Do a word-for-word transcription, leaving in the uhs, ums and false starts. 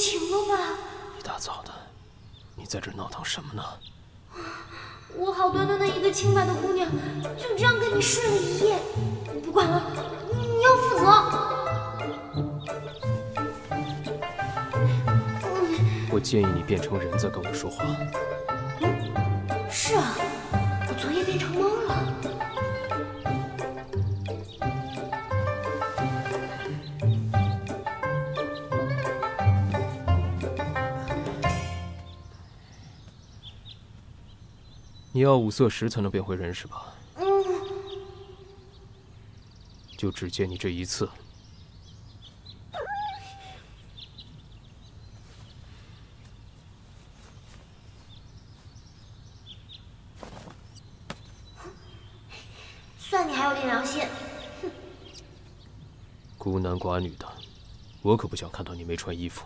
情了吧？一大早的，你在这闹腾什么呢？我好端端的一个清白的姑娘，就这样跟你睡了一夜。不管了，你要负责。我建议你变成人再跟我说话。嗯，是啊，我昨夜变成猫了。 你要五色石才能变回人是吧？嗯。就只借你这一次。算你还有点良心。哼。孤男寡女的，我可不想看到你没穿衣服。